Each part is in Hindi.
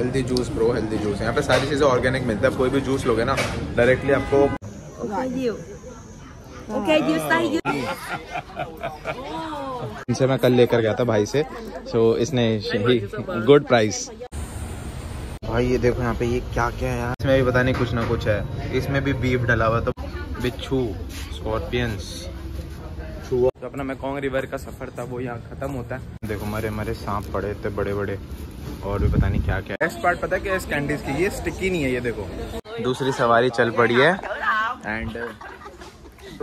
Healthy juice pro, healthy juice. यहाँ पे सारी चीज़ें ऑर्गेनिक मिलती है, आप कोई भी जूस लोगे ना डायरेक्टली आपको इनसे मैं कल लेकर गया था भाई से, सो इसने ही गुड प्राइस। भाई ये देखो यहाँ पे ये क्या क्या है यार, इसमें भी पता नहीं कुछ ना कुछ है, इसमें भी बीफ डला हुआ, तो बिच्छू, स्कॉर्पियंस। तो अपना मेकोंग रिवर का सफर था वो यहाँ खत्म होता है। देखो मरे मरे सांप पड़े इतने बड़े बड़े, और भी पता नहीं क्या क्या। नेक्स्ट पार्ट पता है क्या, इस कैंडीज की ये स्टिकी नहीं है, ये देखो दूसरी सवारी चल पड़ी है एंड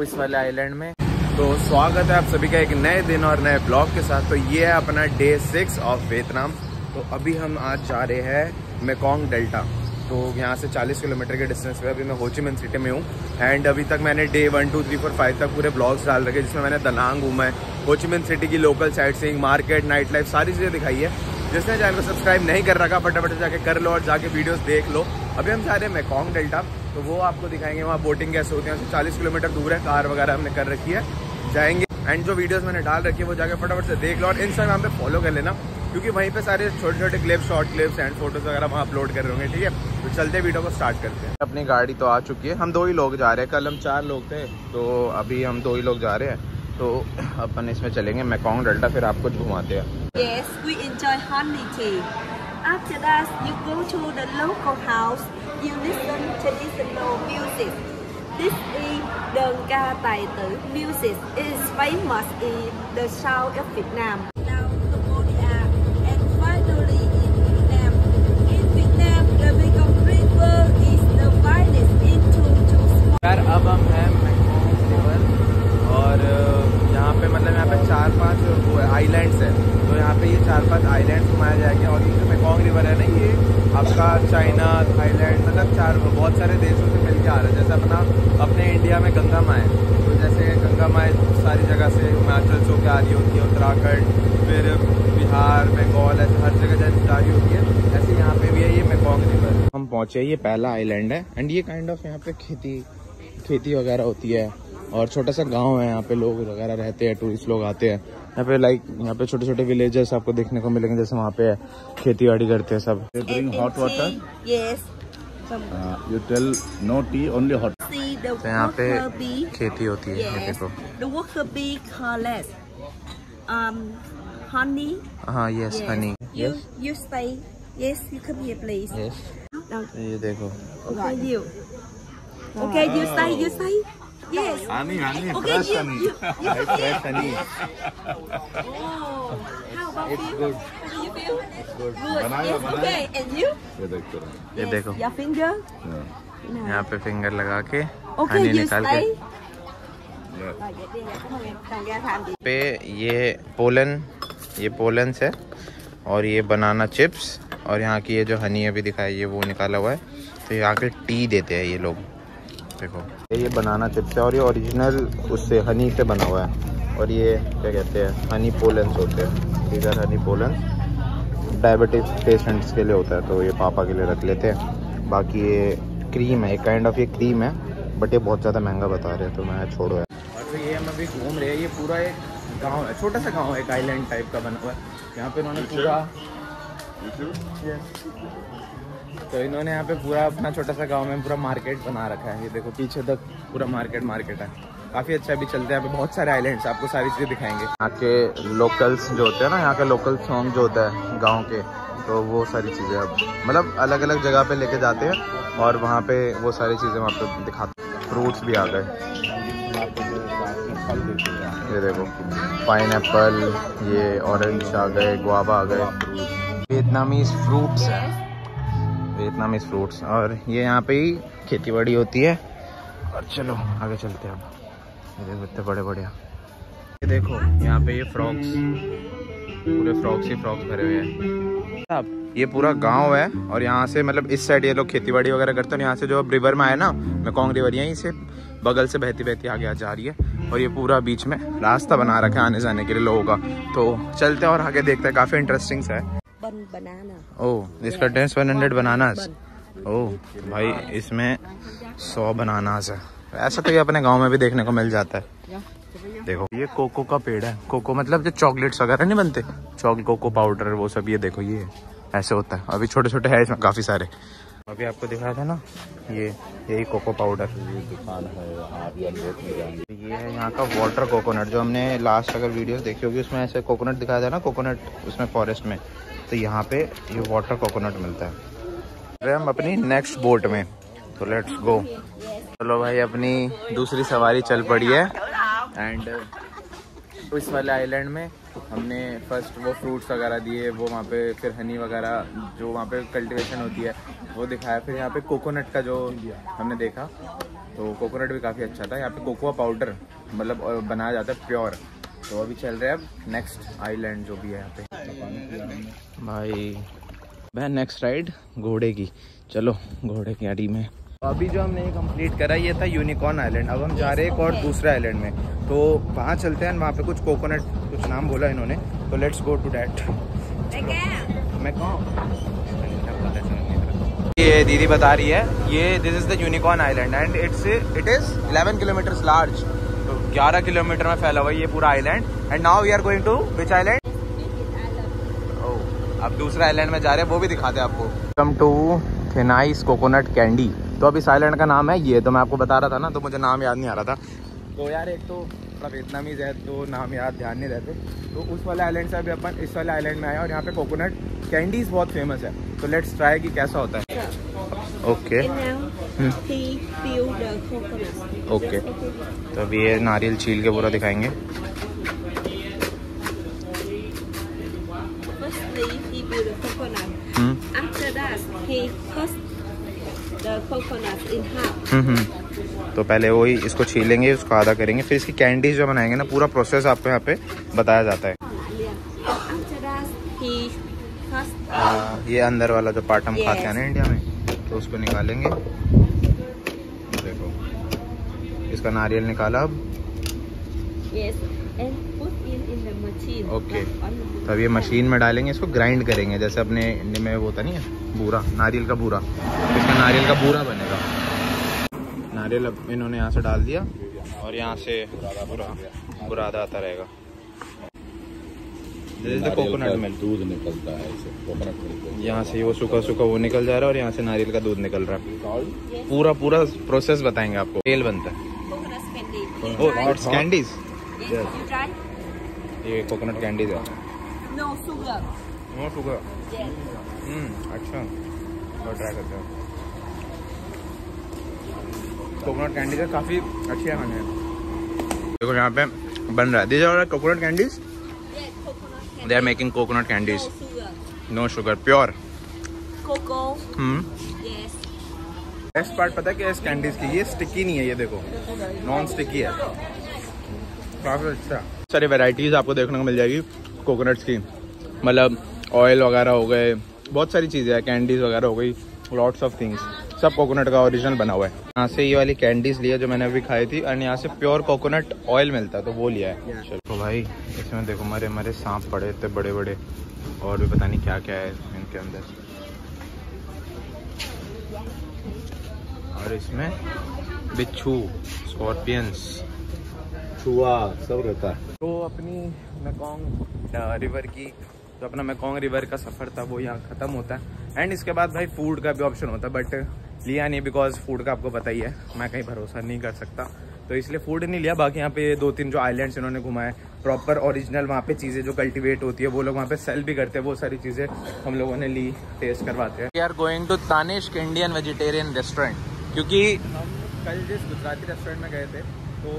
इस वाले आइलैंड में। तो स्वागत है आप सभी का एक नए दिन और नए ब्लॉग के साथ। तो ये है अपना डे 6 ऑफ वियतनाम। तो अभी हम आज जा रहे हैं मेकोंग डेल्टा, तो यहाँ से 40 किलोमीटर के डिस्टेंस पे अभी मैं हो ची मिन्ह सिटी में हूँ। एंड अभी तक मैंने डे 1, 2, 3, 4, 5 तक पूरे ब्लॉग्स डाल रखे, जिसमें मैंने दा नांग घूमा है, हो ची मिन्ह सिटी की local sightseeing, market, night life, सारी चीज़ें दिखाई है। जिसने चैनल को सब्सक्राइब नहीं कर रखा फटाफट से जाके कर लो और जाके वीडियोज़ देख लो। अभी हम जा रहे हैं मेकोंग डेल्टा, तो वो आपको दिखाएंगे वहाँ बोटिंग कैसे होती है। यहाँ से 40 किलोमीटर दूर है, कार वगैरह हमने कर रखी है, जाएंगे। एंड जो वीडियोस मैंने डाल रखी है वो जाके फटाफट से देख लो और इंस्टाग्राम पे फॉलो कर लेना, क्योंकि वहीं पे सारे छोटे छोटे clips, short clips and photos वगैरह वहाँ अपलोड कर रहे होंगे। ठीक है, तो चलते वीडियो को स्टार्ट करते हैं। अपनी गाड़ी तो आ चुकी है, हम 2 ही लोग जा रहे हैं, कल हम 4 लोग थे, तो अभी हम 2 ही लोग जा रहे हैं। तो अपन इसमें चलेंगे मेकोंग डेल्टा, फिर आपको घुमाते हैं। Yes, we enjoy holiday. After that, you go to the local house. You listen traditional music. This is đơn ca tài tử. Music is famous in the south of Vietnam. Now Cambodia and finally in Vietnam. In Vietnam, the Mekong River is divided into 2 parts. यार अब हम हैं मेकोंग रिवर, और यहाँ पे मतलब यहाँ पे 4-5 आइलैंड्स हैं, तो यहाँ पे ये 4-5 आइलैंड्स घुमाए जाएंगे। और ये जो मेकोंग रिवर है ना, ये आपका चाइना, थाईलैंड, मतलब बहुत सारे देशों से मिलके आ रहा है। जैसे अपने इंडिया में गंगा माँ है, तो जैसे गंगा माँ सारी जगह से हिमाचल से होकर आ रही होती है, उत्तराखंड, फिर बिहार, बंगाल, ऐसे हर जगह जैसे जा रही होती है, ऐसे यहाँ पे भी है ये मेकोंग रिवर। हम पहुँचे, ये पहला आइलैंड है एंड ये काइंड ऑफ यहाँ पे खेती वगैरह होती है, और छोटा सा गाँव है, यहाँ पे लोग वगैरह रहते हैं, टूरिस्ट लोग आते हैं यहाँ पे। लाइक यहाँ पे छोटे छोटे विलेजेस आपको देखने को मिलेंगे, जैसे वहाँ पे खेती बाड़ी करते हैं सब। Hot water, you tell no tea only hot. तो यहाँ पे खेती होती है, ये देखो। Yes. Honey. Okay, fresh honey. Fresh honey. Oh, how about you? It's good. How do you feel? It's good. Yes, okay. And you? ये देखो। Your finger? यहाँ पे फिंगर लगा के हनी निकाल के। पे ये पोलन है, और ये बनाना चिप्स, और यहाँ की ये जो हनी अभी दिखाई है वो निकाला हुआ है। तो यहाँ के टी देते हैं ये लोग, देखो ये बनाना चिप्स है, और ये ओरिजिनल उससे हनी से बना हुआ है। और ये क्या कहते हैं, हनी पोलेंस होते हैं। ठीक है, हनी पोलेंस डायबिटिक पेशेंट्स के लिए होता है, तो ये पापा के लिए रख लेते हैं। बाकी ये क्रीम है, एक काइंड ऑफ ये क्रीम है, बट ये बहुत ज़्यादा महंगा बता रहे हैं, तो मैं छोड़ो। और फिर ये हम अभी घूम रहे हैं, ये पूरा एक गाँव है, छोटा सा गाँव है, एक आइलैंड टाइप का बना हुआ है। यहाँ पर उन्होंने पूरा अपना छोटा सा गांव में पूरा मार्केट बना रखा है। ये देखो पीछे तक पूरा मार्केट है, काफ़ी अच्छा भी चलता है। यहाँ पे बहुत सारे आइलैंड्स, आपको सारी चीज़ें दिखाएंगे। यहाँ के लोकल्स जो होते हैं ना, यहाँ के लोकल सॉन्ग जो होता है गांव के, तो वो सारी चीज़ें अब मतलब अलग अलग जगह पे लेके जाते हैं, और वहाँ पे वो सारी चीज़ें वहाँ पे दिखाते हैं। फ्रूट्स भी आ गए, ये देखो पाइनएप्पल, ये ऑरेंज आ गए, गुआवा आ गए, वियतनामीज फ्रूट्स है, वियतनामीज फ्रूट्स। और ये यहाँ पे ही खेती बाड़ी होती है। और चलो आगे चलते हैं। अब ये देखो इतने बड़े बड़े, ये देखो यहाँ पे ये फ्रॉक्स, पूरे फ्रॉक्स ही फ्रॉक्स भरे हुए हैं। अब ये पूरा गांव है, और यहाँ से मतलब इस साइड ये लोग खेती बाड़ी वगैरह करते हैं। यहाँ से जो अब रिवर में आए ना मेकोंग रिवर, यहीं से बगल से बहती बहती आगे जा रही है, और ये पूरा बीच में रास्ता बना रखा है आने जाने के लिए लोगों का। तो चलते हैं और आगे देखते हैं, काफ़ी इंटरेस्टिंग है। इसका टेस्ट 100 बनानास। भाई इसमें 100 बनानास है। ऐसा तो ये अपने गांव में भी देखने को मिल जाता है। देखो ये कोको का पेड़ है, कोको मतलब जो चॉकलेट्स वगैरह नहीं बनते, चॉकलेट कोको पाउडर वो सब, ये देखो ये ऐसे होता है। अभी छोटे छोटे है इसमें काफ़ी सारे। अभी आपको दिखाया था ना, ये यही कोको पाउडर दुकान है, ये है यहाँ का वाटर कोकोनट। जो हमने लास्ट अगर वीडियोस देखी होगी उसमें ऐसे कोकोनट दिखाया था ना, कोकोनट उसमें फॉरेस्ट में, तो यहाँ पे ये वाटर कोकोनट मिलता है। अरे हम अपनी नेक्स्ट बोट में, तो लेट्स गो। चलो भाई अपनी दूसरी सवारी चल पड़ी है। एंड इस वाले आइलैंड में हमने फर्स्ट वो फ्रूट्स वगैरह दिए, वो वहाँ पे फिर हनी वगैरह जो वहाँ पे कल्टीवेशन होती है वो दिखाया। फिर यहाँ पे कोकोनट का जो हमने देखा, तो कोकोनट भी काफ़ी अच्छा था। यहाँ पे कोकोआ पाउडर मतलब बनाया जाता है प्योर। तो अभी चल रहे हैं अब नेक्स्ट आइलैंड जो भी है यहाँ पे। भाई भाई नेक्स्ट राइड घोड़े की, चलो घोड़े की गाड़ी में। अभी जो हमने कंप्लीट करा ये था यूनिकॉर्न आइलैंड। अब हम जा रहे हैं एक और दूसरे आइलैंड में, तो वहाँ चलते हैं। वहाँ पे कुछ कोकोनट कुछ नाम बोला इन्होंने, तो लेट्स गो टू डैट। मैं कौन, ये दीदी बता रही है, ये this is the unicorn island and it is 11 kilometre large. तो 11 किलोमीटर में फैला हुआ है ये पूरा island. And now we are going to which island? अब दूसरा आइलैंड में जा रहे हैं, वो भी दिखाते हैं आपको। Welcome to the nice coconut candy. तो अब इस आइलैंड का नाम है ये, तो मैं आपको बता रहा था ना, तो मुझे नाम याद नहीं आ रहा था। तो यार एक तो थोड़ा वियतनामीज है तो नाम याद ध्यान नहीं रहते, तो उस वाले आइलैंड से अभी अपन इस वाले आइलैंड में आए और यहाँ पे कोकोनट कैंडीज बहुत फेमस है। तो लेट्स ट्राई कि कैसा होता है। ओके ओके, तो अभी ये नारियल छील के पूरा दिखाएंगे। तो पहले वही इसको छीलेंगे, उसको आधा करेंगे, फिर इसकी कैंडीज जो बनाएंगे ना, पूरा प्रोसेस आपको यहाँ पे बताया जाता है। ये अंदर वाला जो पार्ट हम खाते हैं ना इंडिया में, तो उसको निकालेंगे। देखो इसका नारियल निकाला अब। ओके, तो अब ये मशीन में डालेंगे, इसको ग्राइंड करेंगे। जैसे अपने इंडिया में वो होता नहीं है बूरा, नारियल का बूरा, इसका नारियल का बूरा बनेगा। नारियल अब इन्होंने यहाँ से डाल दिया और यहाँ से बुरादा आता रहेगा। कोकोनट में दूध निकलता है इसे, कोकोनट मिल्क। यहाँ से वो सूखा सूखा वो निकल जा रहा है और यहाँ से नारियल का दूध निकल रहा है। पूरा पूरा प्रोसेस बताएंगे आपको। तेल बनता है, इट्स कैंडीज, ये कोकोनट कैंडीज है। No sugar, no sugar. अच्छा, और ट्राई करते हैं। कोकोनट कैंडीज काफ़ी अच्छी है मैंने। देखो यहाँ पे बन रहा है, these are coconut candies, they are making coconut candies, no sugar, pure coco. Best part पता है क्या इस कैंडीज की, ये स्टिकी नहीं है, ये देखो नॉन स्टिकी है। काफ़ी अच्छा, सारी वेराइटीज़ आपको देखने को मिल जाएगी कोकोनट्स की, मतलब ऑयल वगैरह हो गए, बहुत सारी चीज़ें हैं, कैंडीज वगैरह हो गई, लॉट्स ऑफ थिंग्स। सब कोकोनट का ओरिजिनल बना हुआ है। यहाँ से ये वाली कैंडीज लिया जो मैंने अभी खाई थी, और यहाँ से प्योर कोकोनट ऑयल मिलता है, तो वो लिया है। चलो भाई इसमें देखो मरे मरे सांप पड़े इतने बड़े बड़े, और भी पता नहीं क्या क्या है इनके अंदर। और इसमें बिच्छू, स्कॉर्पियंस, चूहा सब रहता है। तो अपनी मेकोंग रिवर की, तो अपना मेकोंग रिवर का सफ़र था वो यहाँ ख़त्म होता है। एंड इसके बाद भाई फूड का भी ऑप्शन होता है, बट लिया नहीं, बिकॉज फूड का आपको पता ही है, मैं कहीं भरोसा नहीं कर सकता, तो इसलिए फूड नहीं लिया। बाकी यहाँ पे 2-3 जो आइलैंड्स इन्होंने घुमाए, प्रॉपर ओरिजिनल वहाँ पे चीज़ें जो कल्टीवेट होती है वो लोग वहाँ पे सेल भी करते हैं, वो सारी चीज़ें हम लोगों ने ली, टेस्ट करवाते हैं। We are going to Tanishq Indian vegetarian restaurant, क्योंकि हम कल जिस गुजराती रेस्टोरेंट में गए थे, तो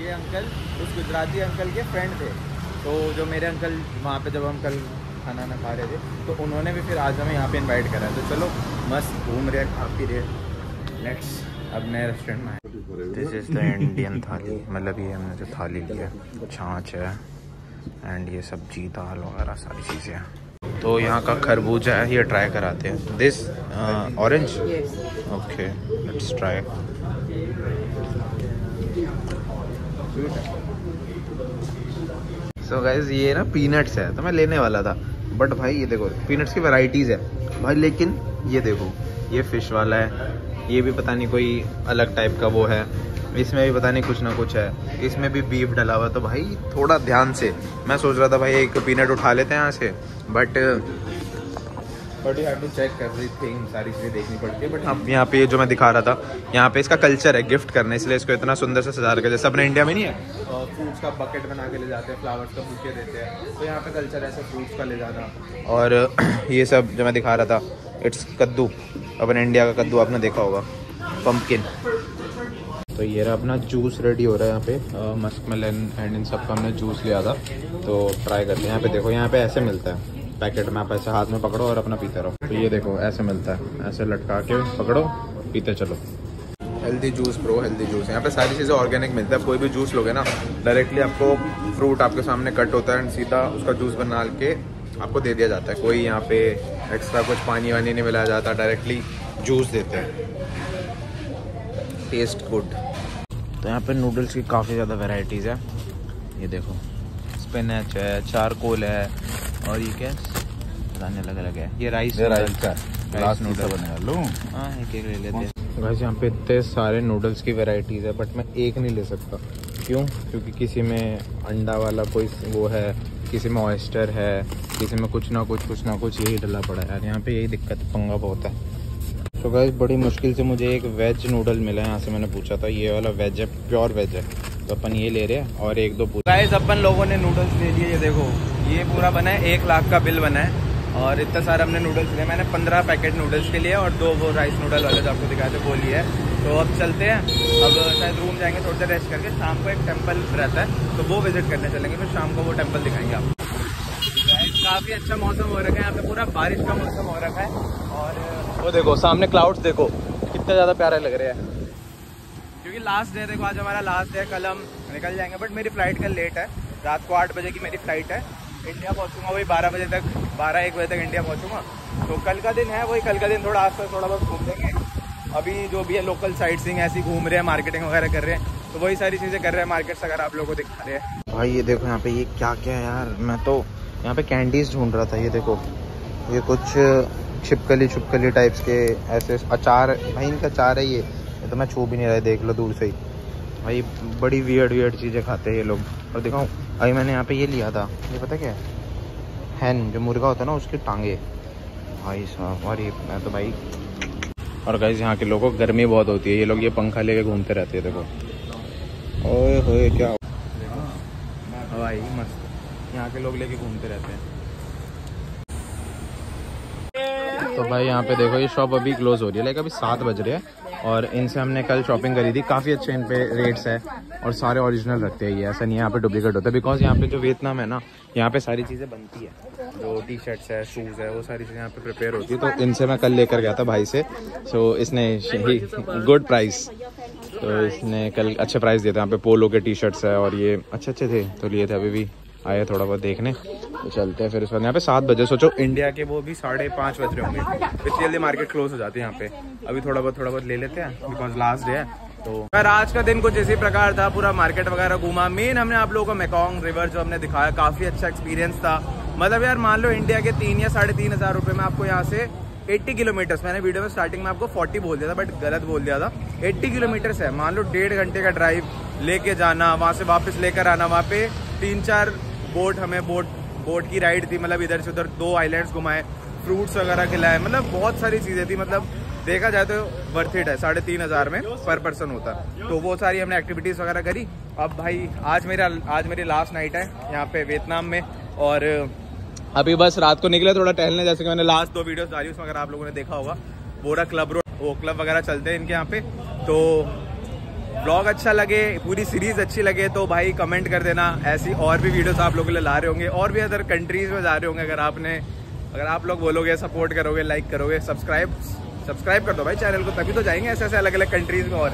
ये अंकल उस गुजराती अंकल के फ्रेंड थे। तो जो मेरे अंकल वहाँ पे जब हम कल खाना ना खा रहे थे, तो उन्होंने भी फिर आज हमें यहाँ पे इनवाइट करा। तो चलो मस्त घूम रहे, खा पी रहे, लेट्स अब नए रेस्टोरेंट में। दिस इज़ द इंडियन थाली, मतलब ये हमने जो थाली ली है, छाछ है एंड ये सब्जी दाल वगैरह सारी चीज़ें हैं। तो यहाँ का खरबूजा है, ये ट्राई कराते हैं। This orange, okay let's try. तो गाइस ये ना पीनट्स है, तो मैं लेने वाला था, बट भाई ये देखो पीनट्स की वैरायटीज़ है भाई, लेकिन ये देखो ये फ़िश वाला है, ये भी पता नहीं कोई अलग टाइप का वो है, इसमें भी पता नहीं कुछ ना कुछ है, इसमें भी बीफ डला हुआ। तो भाई थोड़ा ध्यान से, मैं सोच रहा था भाई एक पीनट उठा लेते हैं यहाँ से, but but you have to check everything, सारी चीज़ें देखनी पड़ती है। बट अब यहाँ पे जो मैं दिखा रहा था, यहाँ पे इसका कल्चर है गिफ्ट करने, इसलिए इसको इतना सुंदर से सजा रखा है, जैसे अपने इंडिया में नहीं है फ्रूट्स का बकेट बना के ले जाते हैं, फ्लावर्स का बुके देते हैं, तो यहाँ पे कल्चर है ऐसे फ्रूट्स का ले जाना। और ये सब जो मैं दिखा रहा था, इट्स कद्दू, अपने इंडिया का कद्दू आपने देखा होगा, पम्पकिन। तो ये रहा अपना जूस रेडी हो रहा है यहाँ पे, मस्कमेलन एंड इन सब का हमने जूस लिया था, तो ट्राई करते हैं। यहाँ पे देखो, यहाँ पे ऐसे मिलता है पैकेट में, आप ऐसे हाथ में पकड़ो और अपना पीते रहो। तो ये देखो ऐसे मिलता है, ऐसे लटका के पकड़ो, पीते चलो। Healthy juice pro, healthy juice. यहाँ पे सारी चीज़ें ऑर्गेनिक मिलता है, कोई भी जूस लोगे ना, डायरेक्टली आपको फ्रूट आपके सामने कट होता है एंड सीधा उसका जूस बना के आपको दे दिया जाता है। कोई यहाँ पे एक्स्ट्रा कुछ पानी वानी नहीं मिलाया जाता, डायरेक्टली जूस देते हैं। Taste good. तो यहाँ पे नूडल्स की काफ़ी ज़्यादा वैरायटीज़ है, ये देखो स्पिनच है, चारकोल है, और ये क्या अलग अलग है, ये राइस का राइस नूडल बना लो। हाँ एक एक ले लेते हैं गाइस। यहाँ पे इतने सारे नूडल्स की वैरायटीज़ है, बट मैं एक नहीं ले सकता। क्यों? क्योंकि किसी में अंडा वाला कोई वो है, किसी में ऑयस्टर है, किसी में कुछ ना कुछ यही डला पड़ा है यार। यहाँ पर यही दिक्कत पंगा बहुत है। तो गाइस बड़ी मुश्किल से मुझे एक वेज नूडल मिला है, यहाँ से मैंने पूछा था ये वाला वेज है, प्योर वेज है, तो अपन ये ले रहे हैं। और एक दो गाइस अपन लोगों ने नूडल्स ले लिए, ये देखो ये पूरा बना है, 1 लाख का बिल बना है। और इतना सारा हमने नूडल्स लिए, मैंने 15 पैकेट नूडल्स के लिए, और 2 वो राइस नूडल वाले जो आपको दिखाए थे वो लिए है। तो अब चलते हैं, अब शायद रूम जाएंगे, थोड़ी देर रेस्ट करके शाम को एक टेम्पल रहता है तो वो विजिट करने चलेंगे, फिर शाम को वो टेम्पल दिखाएंगे आपको। काफ़ी अच्छा मौसम हो रखा है यहाँ पे, पूरा बारिश का मौसम हो रखा है। और वो देखो सामने क्लाउड्स देखो कितने ज़्यादा प्यारे लग रहे हैं, क्योंकि लास्ट डे, देखो आज हमारा लास्ट डे, कल हम निकल जाएंगे। बट मेरी फ़्लाइट कल लेट है, रात को 8 बजे की मेरी फ़्लाइट है, इंडिया पहुंचूंगा वही 12 बजे तक, 12-1 बजे तक इंडिया पहुंचूंगा। तो कल का दिन है वही, कल का दिन थोड़ा आसपास थोड़ा बहुत घूम देंगे। अभी जो भी है लोकल साइट सीइंग ऐसी घूम रहे हैं, मार्केटिंग वगैरह कर रहे हैं, तो वही सारी चीज़ें कर रहे हैं, मार्केट्स अगर आप लोगों को दिखा रहे हैं। भाई ये देखो यहाँ पे ये क्या क्या है यार, मैं तो यहाँ पे कैंडीज़ ढूंढ रहा था। ये देखो ये कुछ छिपकली टाइप्स के ऐसे अचार, भाई इनका अचार है ये तो मैं छू भी नहीं रहा, देख लो दूर से ही। भाई बड़ी वियर्ड चीज़ें खाते हैं ये लोग। और दिखाऊँ अभी मैंने यहाँ पे ये लिया था, ये पता क्या है, हैन जो मुर्गा होता है ना उसकी टांगे, भाई साहब। और ये मैं तो भाई, और गाइस यहाँ के लोगों को गर्मी बहुत होती है, ये लोग ये पंखा लेके घूमते रहते हैं। देखो ओए होए क्या भाई मस्त, यहाँ के लोग लेके घूमते रहते हैं। तो भाई यहाँ पे देखो ये शॉप अभी क्लोज़ हो रही है, लाइक अभी 7 बज रहे हैं। और इनसे हमने कल शॉपिंग करी थी, काफ़ी अच्छे इन पे रेट्स है और सारे ओरिजिनल रखते हैं ये, ऐसा नहीं यहाँ पे डुप्लीकेट होता है। बिकॉज यहाँ पे जो वियतनाम है ना, यहाँ पे सारी चीज़ें बनती है, जो टी शर्ट्स है, शूज़ है, वो सारी चीज़ें यहाँ पे प्रिपेयर होती है। तो इनसे मैं कल लेकर गया था भाई से, सो इसने ही गुड प्राइस, तो इसने कल अच्छे प्राइस दिए थे। यहाँ पे पोलो के टी शर्ट्स है और ये अच्छे अच्छे थे तो लिए थे, अभी भी आया थोड़ा बहुत देखने, तो चलते हैं फिर उसके बाद। यहाँ पे 7 बजे सोचो, इंडिया के वो भी 5:30 बज रहे होंगे, इतनी जल्दी मार्केट क्लोज हो जाती है यहाँ पे। अभी थोड़ा बहुत ले लेते हैं बिकॉज लास्ट डे है। तो अगर आज का दिन कुछ इसी प्रकार था, पूरा मार्केट वगैरह घूमा। मेन हमने आप लोगों को मेकॉन्ग रिवर जो हमने दिखाया, काफ़ी अच्छा एक्सपीरियंस था। मतलब यार मान लो इंडिया के 3 या 3,500 रुपये में आपको यहाँ से 80 किलोमीटर्स, मैंने वीडियो में स्टार्टिंग में आपको 40 बोल दिया था बट गलत बोल दिया था, 80 किलोमीटर्स है। मान लो 1.5 घंटे का ड्राइव, लेके जाना, वहाँ से वापस लेकर आना, वहाँ पे 3-4 बोट, हमें बोट की राइड थी, मतलब इधर से उधर 2 आइलैंड्स घुमाए, फ्रूट्स वगैरह खिलाए, मतलब बहुत सारी चीज़ें थी। मतलब देखा जाए तो वर्थ इट है, 3,500 में पर पर्सन होता, तो वो सारी हमने एक्टिविटीज़ वगैरह करी। अब भाई आज मेरी लास्ट नाइट है यहाँ पे वियतनाम में, और अभी बस रात को निकले थोड़ा टहलने, जैसे कि मैंने लास्ट 2 वीडियोस डाली उसमें अगर आप लोगों ने देखा होगा, बोरा क्लब रोड, वो क्लब वगैरह चलते हैं इनके यहाँ पे। तो ब्लॉग अच्छा लगे, पूरी सीरीज अच्छी लगे तो भाई कमेंट कर देना, ऐसी और भी वीडियोस आप लोगों के लिए ला रहे होंगे, और भी अदर कंट्रीज में जा रहे होंगे। अगर आप लोग बोलोगे, सपोर्ट करोगे, लाइक करोगे, सब्सक्राइब कर दो भाई चैनल को, तभी तो जाएंगे ऐसे अलग अलग कंट्रीज में। और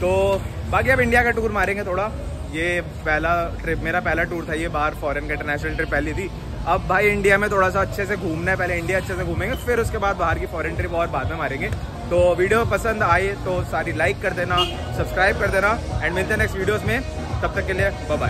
तो बाकी अब इंडिया का टूर मारेंगे थोड़ा, ये पहला ट्रिप, मेरा पहला टूर था ये बाहर फॉरेन का, इंटरनेशनल ट्रिप पहली थी। अब भाई इंडिया में थोड़ा सा अच्छे से घूमना है, पहले इंडिया अच्छे से घूमेंगे फिर उसके बाद बाहर की फॉरेन ट्रिप और बाद में मारेंगे। तो वीडियो पसंद आए तो सारी लाइक कर देना, सब्सक्राइब कर देना, एंड मिलते हैं नेक्स्ट वीडियोस में। तब तक के लिए बाय बाय।